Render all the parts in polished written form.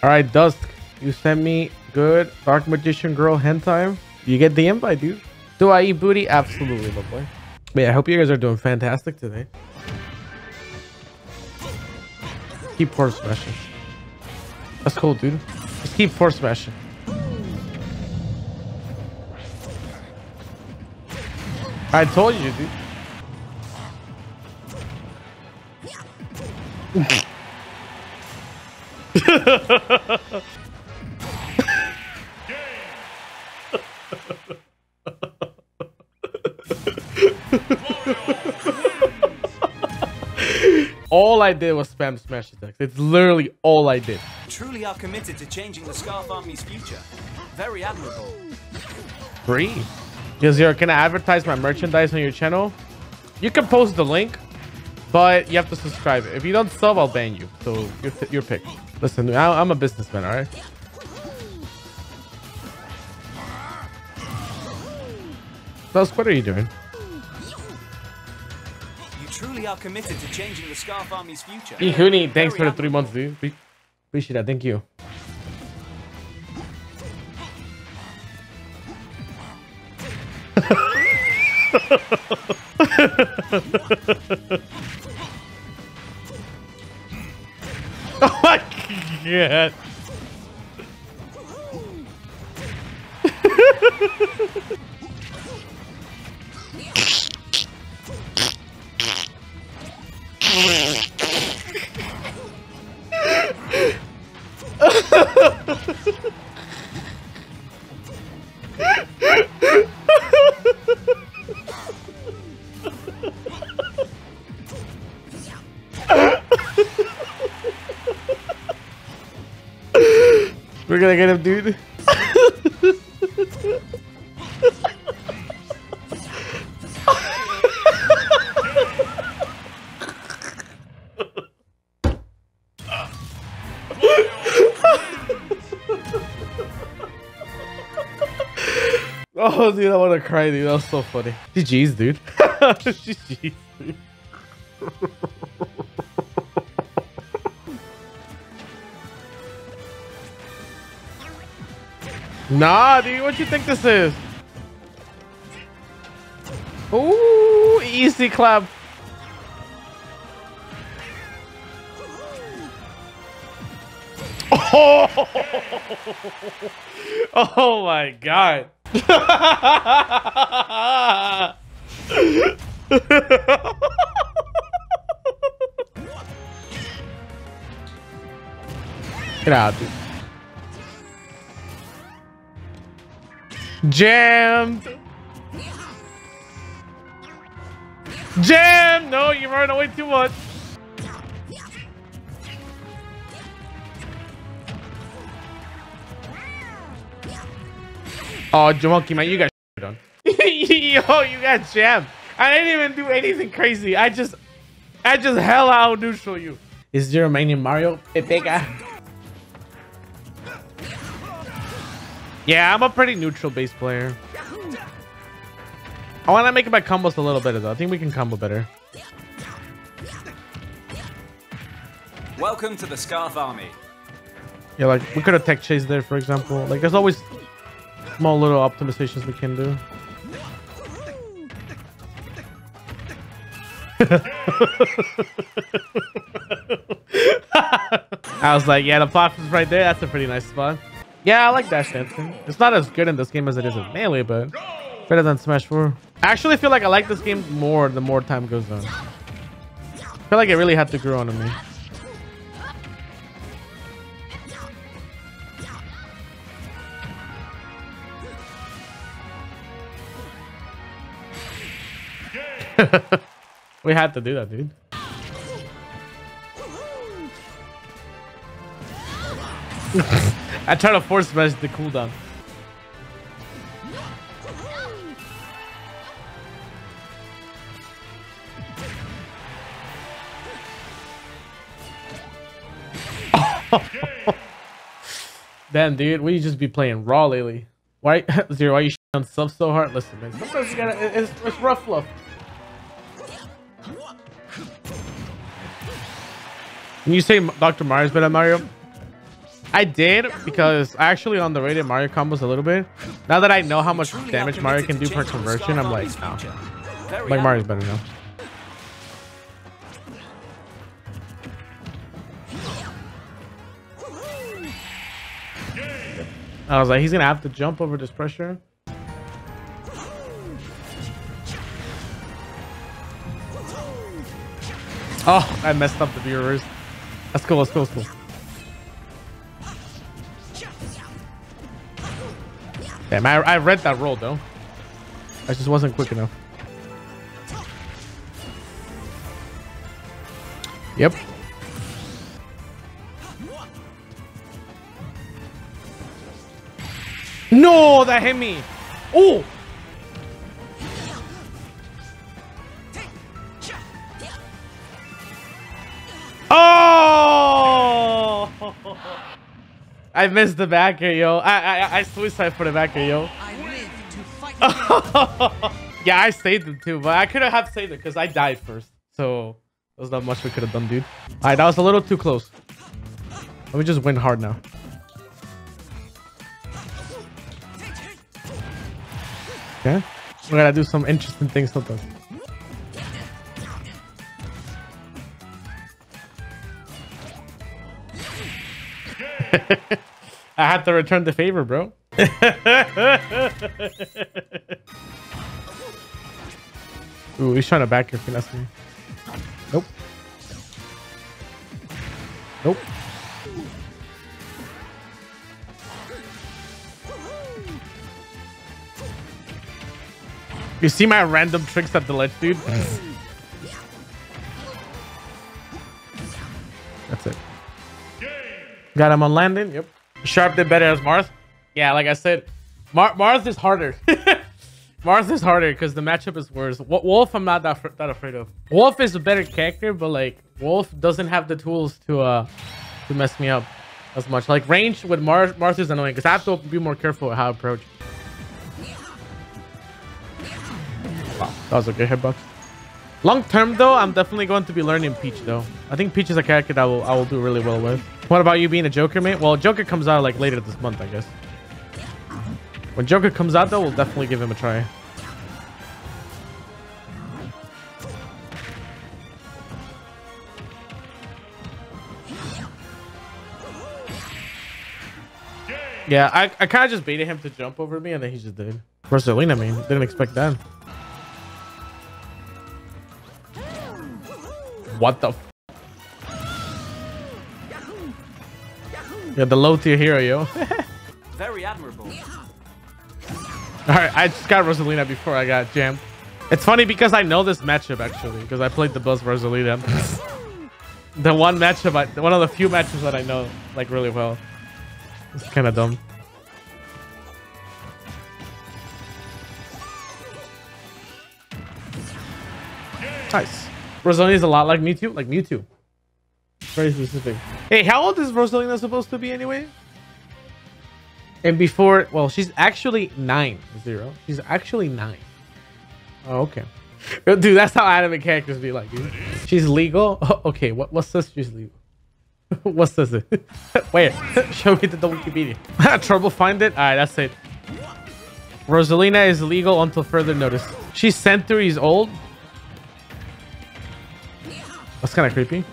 All right, Dusk, you sent me good Dark Magician Girl hentai. You get the invite, dude. Do I eat booty? Absolutely, my boy. But yeah, I hope you guys are doing fantastic today. Keep force smashing. That's cool, dude. Just keep force smashing. I told you, dude. All I did was spam smash attacks. It's literally all I did. Truly are committed to changing the Scarf Army's future. Very admirable. Free. ZeRo, can I advertise my merchandise on your channel? You can post the link, but you have to subscribe. If you don't sub, I'll ban you. So your pick. Listen, I'm a businessman, all right? Dusk, what are you doing? You truly are committed to changing the Scarf Army's future. Ihuni, thanks for the 3 months, dude. Appreciate that. Thank you. Oh my god. We're gonna get him, dude. Oh, dude, I wanna cry, dude. That was so funny. GG's, dude. GG's, dude. Nah, dude, what you think this is? Ooh, easy clap. Oh, oh my god. Get out, dude. Jammed! Jam! No, you ran away too much. Oh, Jamonkey, man, you got shit done. Yo, you got jammed. I didn't even do anything crazy. I just hella out neutral you. Is ZeRo maining Mario? Pepega. Yeah, I'm a pretty neutral base player. I want to make my combos a little better, though. I think we can combo better. Welcome to the Scarf Army. Yeah, like we could have tech chase there, for example. Like there's always small little optimizations we can do. I was like, yeah, the platform's right there. That's a pretty nice spot. Yeah, I like dash dancing. It's not as good in this game as it is in Melee, but better than Smash 4. I actually feel like I like this game more the more time goes on. I feel like it really had to grow on me. We had to do that, dude. I try to force smash the cooldown. Damn, dude, we just be playing raw lately. Why, ZeRo? Why you on sub so hard? Listen, man. Sometimes you gotta. It's rough love. Can you say Dr. Mario's better than Mario? I did, because I actually underrated Mario combos a little bit. Now that I know how much damage Mario can do per conversion, I'm like, no. Like, Mario's better now. I was like, he's gonna have to jump over this pressure. Oh, I messed up the viewers. That's cool, that's cool, that's cool. Damn, I read that roll though. I just wasn't quick enough. Yep. No, that hit me. Oh. Oh. I missed the back air, yo. I suicide for the back air, yo. Yeah, I saved him too, but I couldn't have saved it because I died first. So there's not much we could have done, dude. All right, that was a little too close. Let me just win hard now. Okay, we gotta do some interesting things sometimes. I had to return the favor, bro. Ooh, he's trying to back your finesse me. Nope. Nope. You see my random tricks at the ledge, dude? That's it. Got him on landing. Yep. Sharp did better as Marth. Yeah, like I said, Marth is harder. Marth is harder because the matchup is worse. Wolf, I'm not that afraid of. Wolf is a better character, but like Wolf doesn't have the tools to mess me up as much. Like range with Marth is annoying because I have to be more careful how I approach. Wow, that was a good hitbox. Long term though, I'm definitely going to be learning Peach though. I think Peach is a character that I will do really well with. What about you being a Joker, mate? Well, Joker comes out like later this month, I guess. When Joker comes out though, we'll definitely give him a try. Yeah, I kind of just baited him to jump over me and then he just did. Rosalina, I mean, didn't expect that. What the f? Yeah, the low tier hero, yo. Very admirable. Alright, I just got Rosalina before I got jammed. It's funny because I know this matchup actually, because I played the buzz Rosalina. The one matchup, one of the few matchups that I know like really well. It's kind of dumb. Nice. Rosalina is a lot like Mewtwo. Like Mewtwo. Very specific. Hey, how old is Rosalina supposed to be anyway? And before... Well, she's actually 9, ZeRo. She's actually 9. Oh, okay. Dude, that's how anime characters be like, dude. She's legal? Oh, okay, what's this? She's legal. What's this? Wait, show me the Wikipedia. Trouble find it? Alright, that's it. Rosalina is legal until further notice. She's centuries old. That's kind of creepy.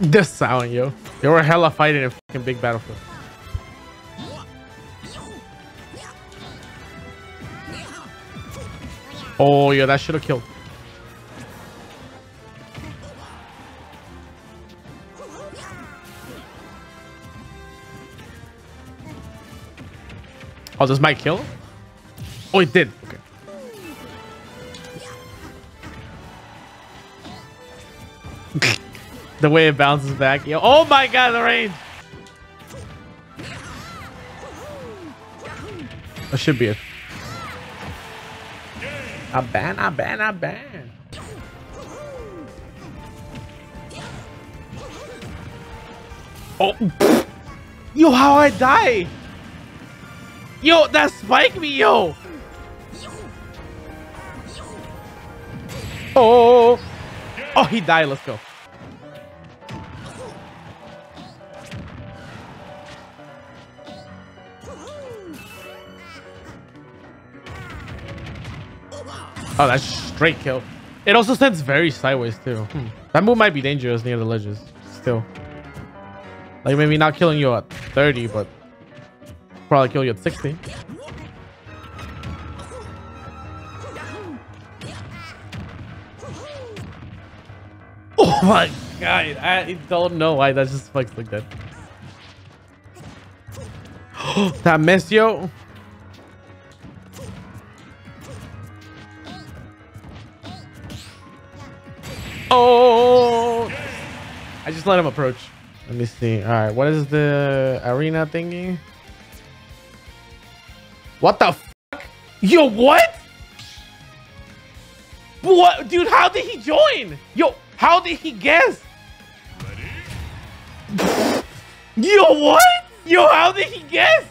This sound, yo. They were hella fighting in fucking big battlefield. Oh, yeah, that should have killed. Oh, this might kill? Oh, it did. Okay. The way it bounces back. Yo, oh my god, the range! That should be it. I ban. Oh. Yo, how I die? Yo, that spiked me, yo. Oh. Oh, he died. Let's go. Oh, that's straight kill. It also sends very sideways too. That move might be dangerous near the ledges still. Like maybe not killing you at 30, but probably kill you at 60. Oh my god, I don't know why that just fucks like that. That missed, yo. Oh, I just let him approach. Let me see. All right, what is the arena thingy? What the fuck? Yo, what? What, dude? How did he join? Yo, how did he guess? Yo, what? Yo, how did he guess?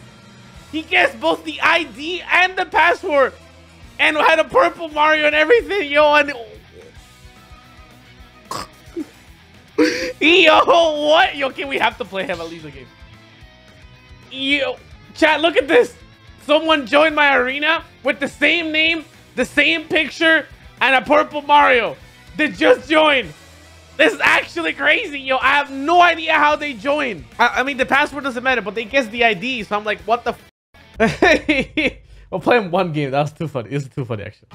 He guessed both the ID and the password, and had a purple Mario and everything. Yo, and. Yo, what? Yo, okay, we have to play him at least a game. Yo, chat, look at this. Someone joined my arena with the same name, the same picture, and a purple Mario. They just joined. This is actually crazy, yo. I have no idea how they joined. I mean, the password doesn't matter, but they guessed the ID, so I'm like, what the f***? We'll play him one game. That was too funny. It was too funny, actually.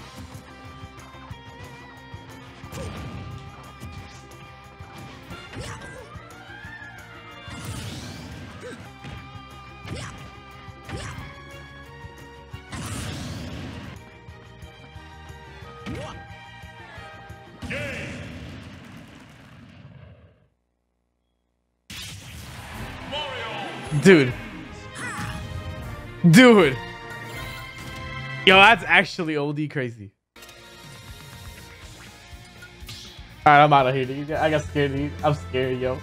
Dude. Yo, that's actually OD crazy. Alright, I'm out of here, dude. I got scared, dude. I'm scared, yo.